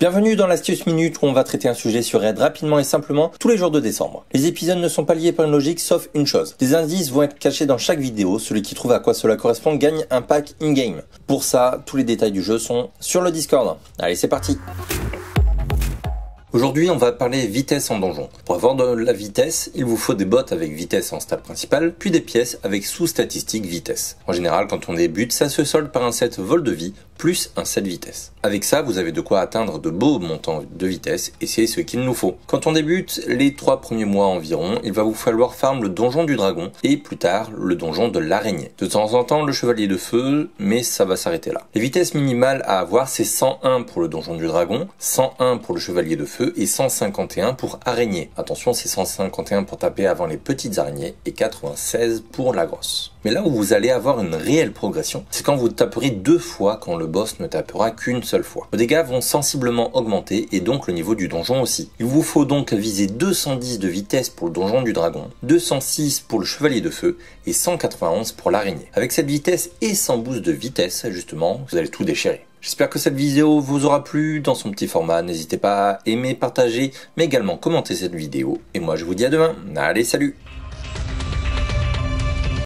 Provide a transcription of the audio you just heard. Bienvenue dans l'astuce minute où on va traiter un sujet sur Raid rapidement et simplement tous les jours de décembre. Les épisodes ne sont pas liés par une logique sauf une chose. Des indices vont être cachés dans chaque vidéo, celui qui trouve à quoi cela correspond gagne un pack in-game. Pour ça, tous les détails du jeu sont sur le Discord. Allez, c'est parti! Aujourd'hui, on va parler vitesse en donjon. Pour avoir de la vitesse, il vous faut des bottes avec vitesse en stat principal, puis des pièces avec sous-statistique vitesse. En général, quand on débute, ça se solde par un set vol de vie plus un set vitesse. Avec ça, vous avez de quoi atteindre de beaux montants de vitesse, et c'est ce qu'il nous faut. Quand on débute, les 3 premiers mois environ, il va vous falloir farm le donjon du dragon, et plus tard, le donjon de l'araignée. De temps en temps, le chevalier de feu, mais ça va s'arrêter là. Les vitesses minimales à avoir, c'est 101 pour le donjon du dragon, 101 pour le chevalier de feu, et 151 pour araignée. Attention, c'est 151 pour taper avant les petites araignées et 96 pour la grosse. Mais là où vous allez avoir une réelle progression, c'est quand vous taperez 2 fois quand le boss ne tapera qu'une seule fois. Vos dégâts vont sensiblement augmenter et donc le niveau du donjon aussi. Il vous faut donc viser 210 de vitesse pour le donjon du dragon, 206 pour le chevalier de feu et 191 pour l'araignée. Avec cette vitesse et sans boost de vitesse, justement, vous allez tout déchirer. J'espère que cette vidéo vous aura plu dans son petit format. N'hésitez pas à aimer, partager, mais également commenter cette vidéo. Et moi, je vous dis à demain. Allez, salut!